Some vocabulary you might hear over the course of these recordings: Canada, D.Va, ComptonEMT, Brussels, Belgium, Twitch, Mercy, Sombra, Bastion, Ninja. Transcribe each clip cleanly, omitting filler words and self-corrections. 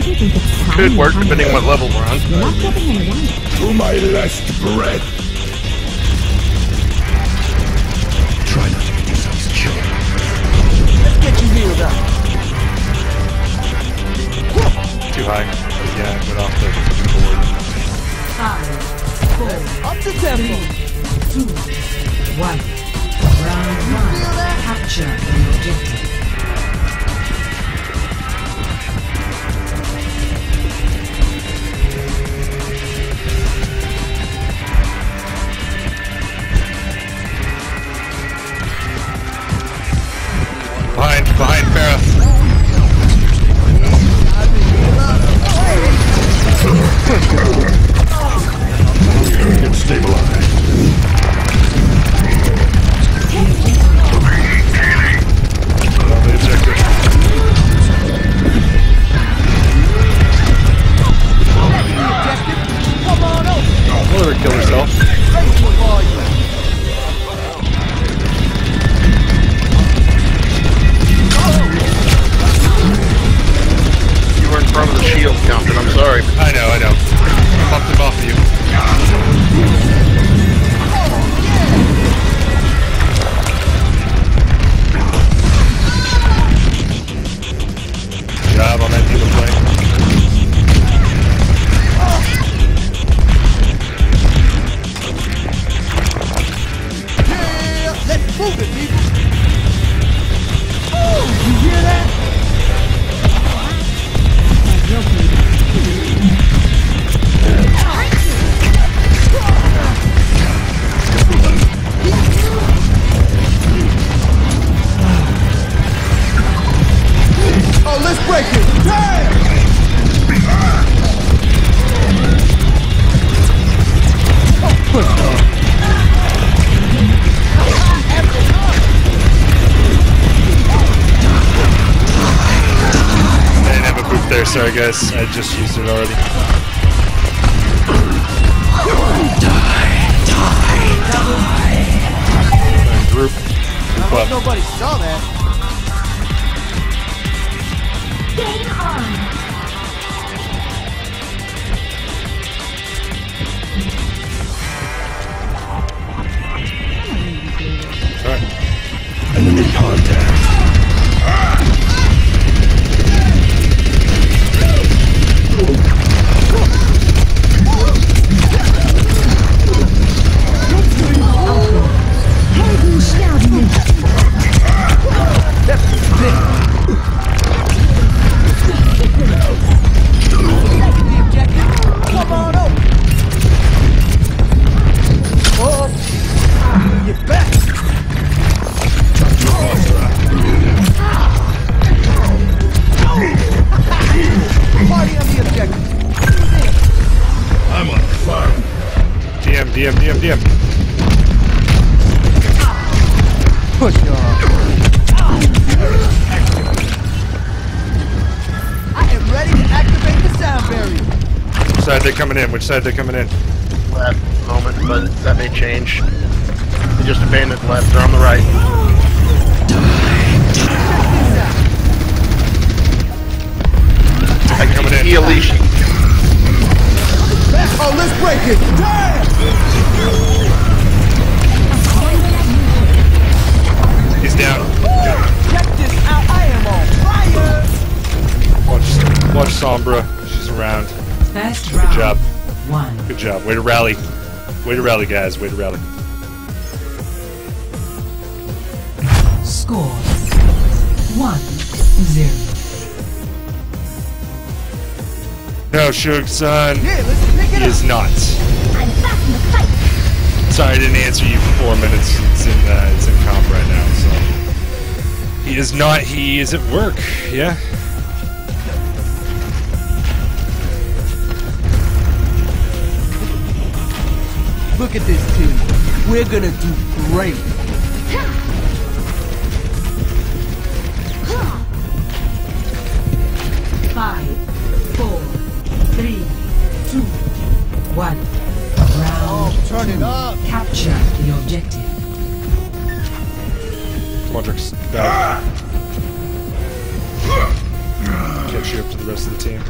Could work depending on what level we're on. To my last breath. Try not to get yourselves killed. Let's get you healed up. Too high. Yeah, went off the board. 5, 4, up the tempo. 2, 1. Round 1. Capture the objective. Behind Ferris. Get stabilized. Come on over. Oh, let her kill herself. Front of the shield, Compton. I'm sorry. I know, I know. Popped him off of you. Good job on that deal of play. Yeah, let's move it, people. Oh, you hear that? Oh, let's break it. Damn! Oh, there, sorry guys, I just used it already. Die. Group up. Nobody saw that. Game on. Alright. Enemy contact. DM. Push off. I am ready to activate the sound barrier. Which side they're coming in? Left moment, but that may change. They just abandoned left. They're on the right. I can coming in. Elish. Oh, let's break it. Damn! He's down. Check this out. I am on fire. Watch Sombra. She's around. Good job. Good job. Way to rally. Way to rally, guys. Way to rally. Score 1-0. No, Shug-san is not. I'm back in the fight. Sorry I didn't answer you for 4 minutes. It's in comp right now, so he is not. He is at work. Yeah. Look at this team. We're gonna do great. Ha. 5, 4, 3, 2, 1. Turn it up! Capture the objective. Quadrix. Okay, coach you up to the rest of the team.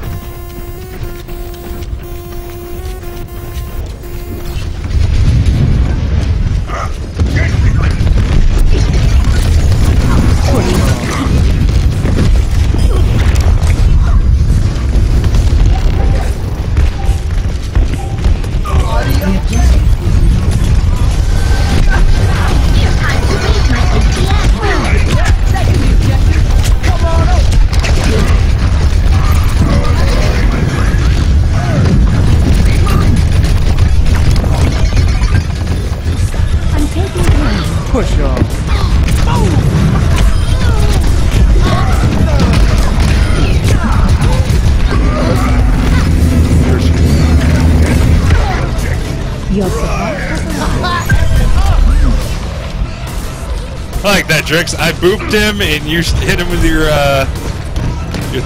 I like that, Drix. I booped him, and you hit him with your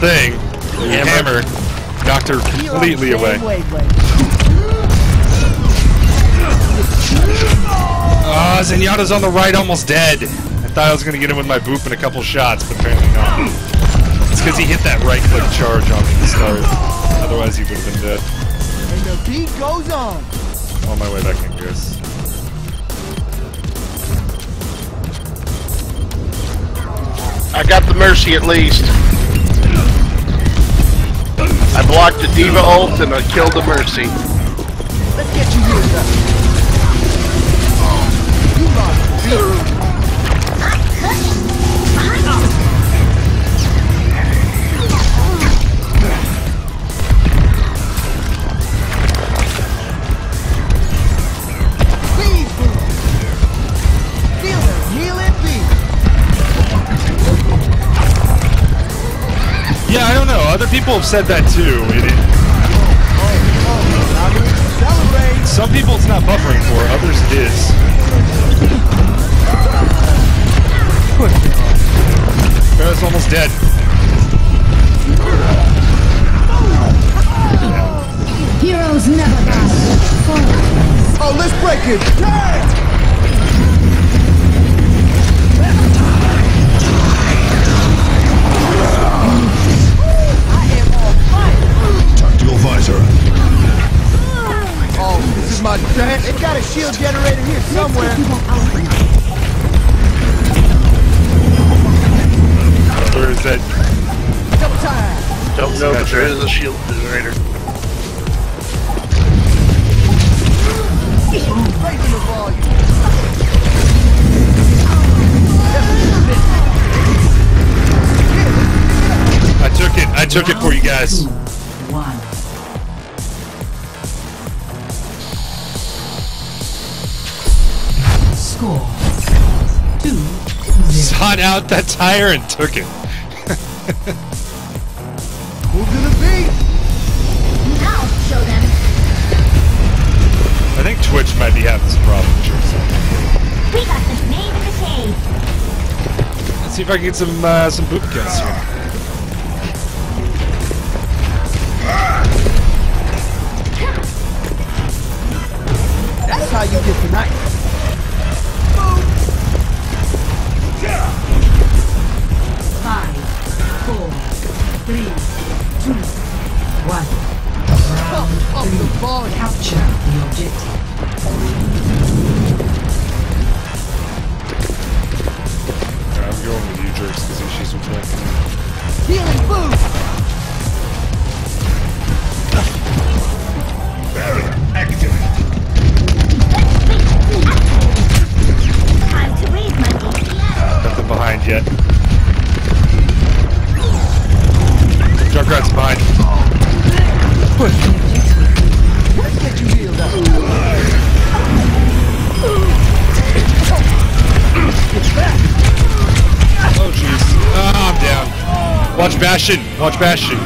thing, your hammer. Knocked her completely away. Ah, Zenyatta's on the right, almost dead. I thought I was gonna get him with my boop in a couple shots, but apparently not. It's because he hit that right-click charge on me to start. Otherwise, he would have been dead. And the beat goes on. On my way back in, Chris. I got the Mercy at least. I blocked the D.Va ult and I killed the Mercy. Let's get you used up. You lost. Feel it, heal it, be. Yeah, I don't know. Other people have said that too. Some people it's not buffering for, others it is. Pharaoh's almost dead. Heroes never die. Oh, let's break it. Die! Visor. Oh, this is my dad. They've got a shield generator here somewhere. Where is that? Double time. Don't know, but there is a shield generator. Raising the volume. I took it for you guys. Sought out that tire and took it. Move to the beat. Now show them. I think Twitch might be having some problems or something. We got this name in the shade. Let's see if I can get some boot kills here. That's how you get tonight. Capture the objective. I'm going with you, Jerks, because she's with me. Healing boom! Barrier activated. Time to read my book. Nothing behind yet. Junkrat's behind. Push. Get you healed up. Oh jeez. I'm down. Watch Bastion. Watch Bastion.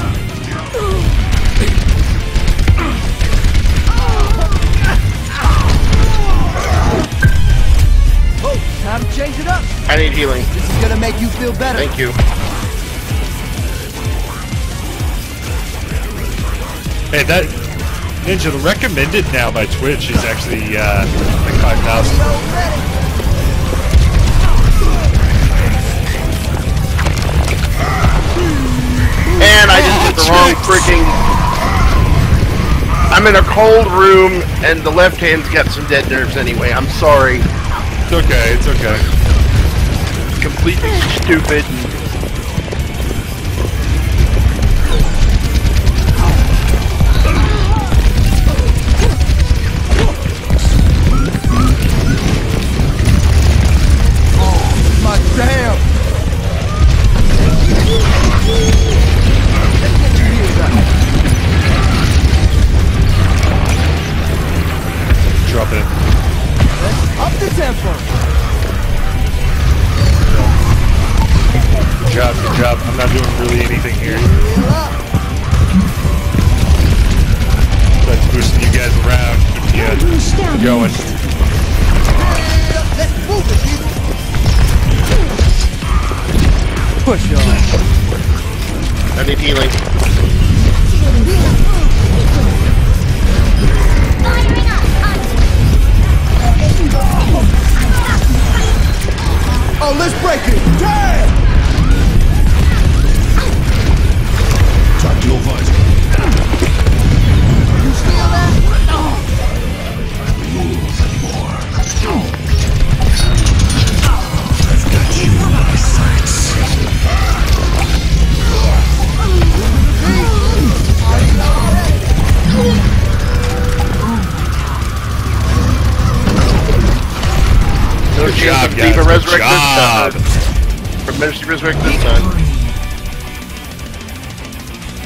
Oh, time to change it up. I need healing. This is gonna make you feel better. Thank you. Hey, that Ninja, the recommended now by Twitch is actually like 5,000. And I just did the wrong freaking... I'm in a cold room, and the left hand's got some dead nerves anyway. I'm sorry. It's okay, it's okay. It's completely stupid.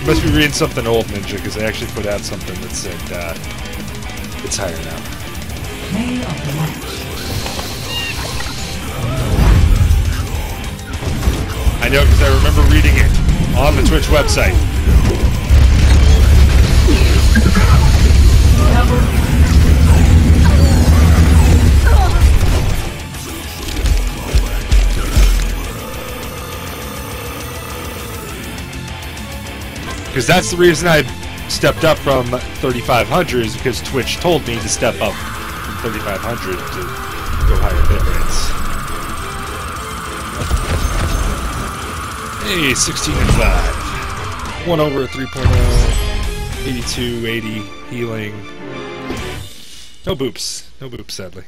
Must be reading something old, Ninja, because they actually put out something that said, it's higher now. I know, because I remember reading it on the Twitch website. Because that's the reason I stepped up from 3,500 is because Twitch told me to step up from 3,500 to go higher bit rates. Hey, 16 and 5. 1 over 3.0. 82, 80, healing. No boops. No boops, sadly.